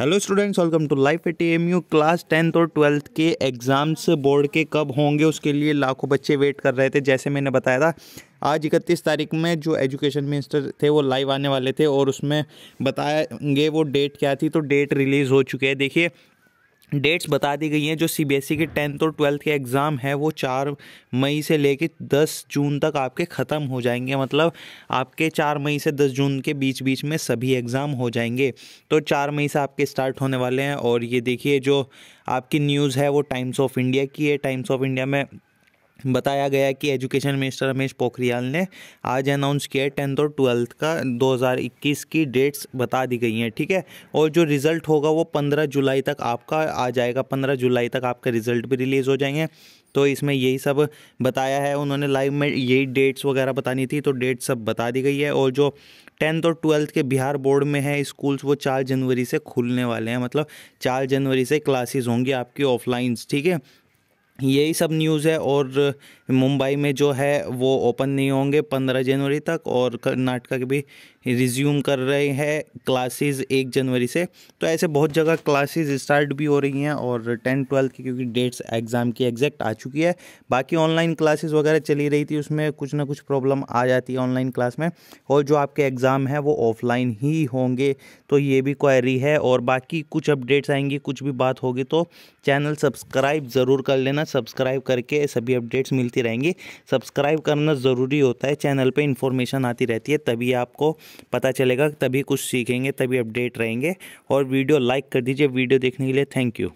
Hello students, welcome to life at AMU. Class 10th और 12th के exams board के कब होंगे उसके लिए लाखों बच्चे वेट कर रहे थे। जैसे मैंने बताया था, आज 31 तारीख में जो एजुकेशन मिनिस्टर थे वो लाइव आने वाले थे और उसमें बताएंगे वो डेट क्या थी। तो डेट रिलीज़ हो चुकी है। देखिए, डेट्स बता दी गई हैं। जो सीबीएसई के 10th और 12th के एग्ज़ाम है वो 4 मई से लेके 10 जून तक आपके ख़त्म हो जाएंगे। मतलब आपके 4 मई से 10 जून के बीच में सभी एग्ज़ाम हो जाएंगे। तो 4 मई से आपके स्टार्ट होने वाले हैं। और ये देखिए, जो आपकी न्यूज़ है वो टाइम्स ऑफ इंडिया की है। टाइम्स ऑफ इंडिया में बताया गया कि एजुकेशन मिनिस्टर रमेश पोखरियाल ने आज अनाउंस किया है 10th और 12th का 2021 की डेट्स बता दी गई हैं। ठीक है, और जो रिज़ल्ट होगा वो 15 जुलाई तक आपका आ जाएगा। 15 जुलाई तक आपका रिज़ल्ट भी रिलीज़ हो जाएंगे। तो इसमें यही सब बताया है उन्होंने, लाइव में यही डेट्स वगैरह बतानी थी। तो डेट सब बता दी गई है। और जो 10th और 12th के बिहार बोर्ड में है स्कूल्स, वो 4 जनवरी से खुलने वाले हैं। मतलब 4 जनवरी से क्लासेस होंगी आपकी ऑफलाइन। ठीक है, यही सब न्यूज़ है। और मुंबई में जो है वो ओपन नहीं होंगे 15 जनवरी तक, और कर्नाटका के भी रिज्यूम कर रहे हैं क्लासेस 1 जनवरी से। तो ऐसे बहुत जगह क्लासेस स्टार्ट भी हो रही हैं। और 10-12 की क्योंकि डेट्स एग्ज़ाम की एग्जैक्ट आ चुकी है। बाकी ऑनलाइन क्लासेस वगैरह चली रही थी, उसमें कुछ ना कुछ प्रॉब्लम आ जाती है ऑनलाइन क्लास में। और जो आपके एग्ज़ाम है वो ऑफलाइन ही होंगे, तो ये भी क्वेरी है। और बाकी कुछ अपडेट्स आएंगी, कुछ भी बात होगी तो चैनल सब्सक्राइब ज़रूर कर लेना। सब्सक्राइब करके सभी अपडेट्स मिलती रहेंगी। सब्सक्राइब करना ज़रूरी होता है, चैनल पे इन्फॉर्मेशन आती रहती है, तभी आपको पता चलेगा, तभी कुछ सीखेंगे, तभी अपडेट रहेंगे। और वीडियो लाइक कर दीजिए। वीडियो देखने के लिए थैंक यू।